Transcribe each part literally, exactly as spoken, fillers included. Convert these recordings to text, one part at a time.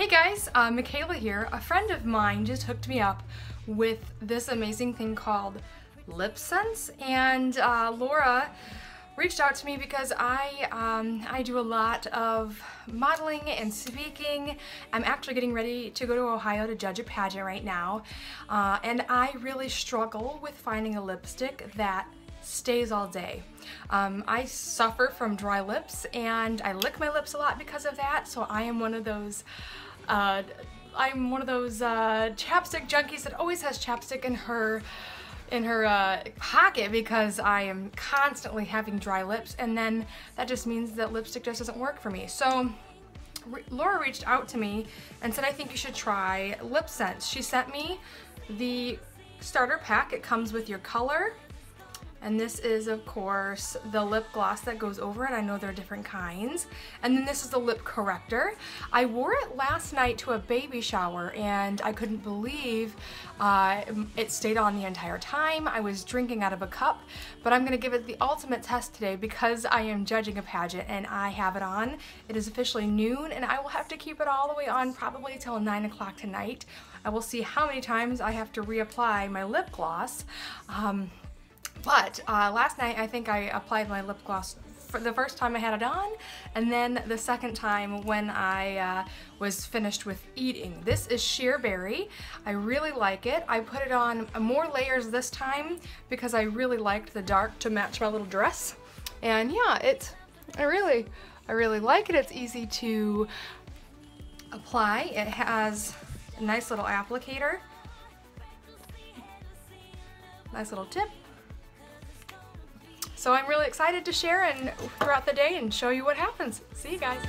Hey guys, uh, Michaela here. A friend of mine just hooked me up with this amazing thing called LipSense, and uh, Laura reached out to me because I um, I do a lot of modeling and speaking. I'm actually getting ready to go to Ohio to judge a pageant right now, uh, and I really struggle with finding a lipstick that stays all day. Um, I suffer from dry lips and I lick my lips a lot because of that, so I am one of those uh, I'm one of those uh, chapstick junkies that always has chapstick in her in her uh, pocket because I am constantly having dry lips, and then that just means that lipstick just doesn't work for me. So re Laura reached out to me and said, I think you should try LipSense. She sent me the starter pack. It comes with your color, and this is, of course, the lip gloss that goes over it. I know there are different kinds. And then this is the lip corrector. I wore it last night to a baby shower, and I couldn't believe uh, it stayed on the entire time. I was drinking out of a cup, but I'm gonna give it the ultimate test today because I am judging a pageant and I have it on. It is officially noon, and I will have to keep it all the way on probably till nine o'clock tonight. I will see how many times I have to reapply my lip gloss. Um, But uh, last night I think I applied my lip gloss for the first time I had it on, and then the second time when I uh, was finished with eating. This is Sheerberry. I really like it. I put it on more layers this time because I really liked the dark to match my little dress. And yeah, it's, I really, I really like it. It's easy to apply. It has a nice little applicator, nice little tip. So I'm really excited to share and throughout the day and show you what happens. See you guys.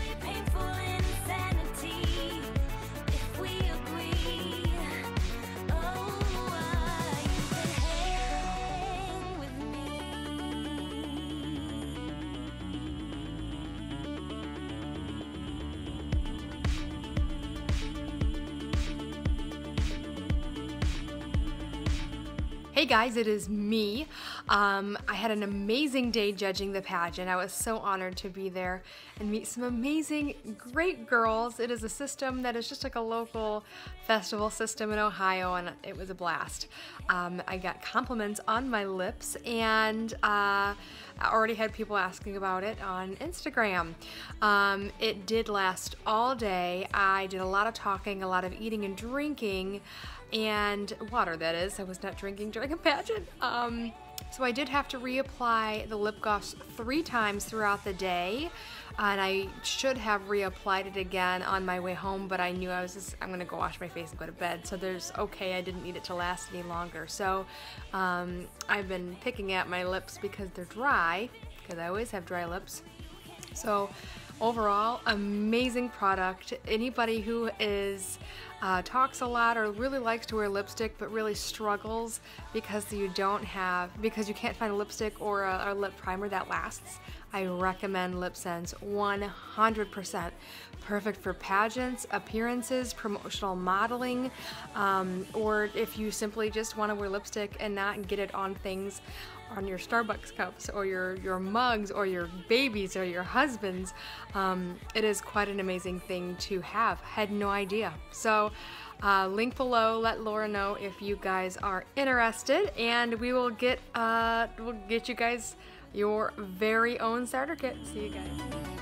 Hey guys, it is me. Um, I had an amazing day judging the pageant. I was so honored to be there and meet some amazing, great girls. It is a system that is just like a local festival system in Ohio, and it was a blast. Um, I got compliments on my lips, and uh, I already had people asking about it on Instagram. Um, it did last all day. I did a lot of talking, a lot of eating and drinking, and water, that is. I was not drinking during a pageant. Um, so I did have to reapply the lip gloss three times throughout the day, and I should have reapplied it again on my way home, but I knew I was just, I'm gonna go wash my face and go to bed, so there's okay, I didn't need it to last any longer. So um, I've been picking at my lips because they're dry, because I always have dry lips. So overall, amazing product. Anybody who is Uh, talks a lot or really likes to wear lipstick but really struggles because you don't have, because you can't find a lipstick or a, a lip primer that lasts, I recommend LipSense one hundred percent. Perfect for pageants, appearances, promotional modeling, um, or if you simply just want to wear lipstick and not get it on things on your Starbucks cups or your, your mugs or your babies or your husbands. Um, it is quite an amazing thing to have. Had no idea. So uh, link below, let Laura know if you guys are interested, and we will get, uh, we'll get you guys your very own starter kit. See you guys.